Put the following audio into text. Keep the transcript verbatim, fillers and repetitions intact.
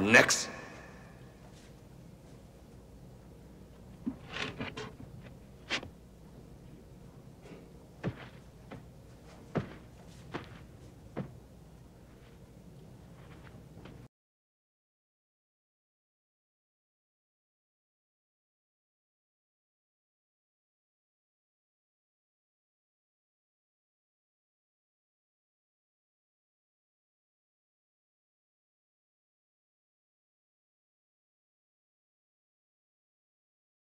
Next.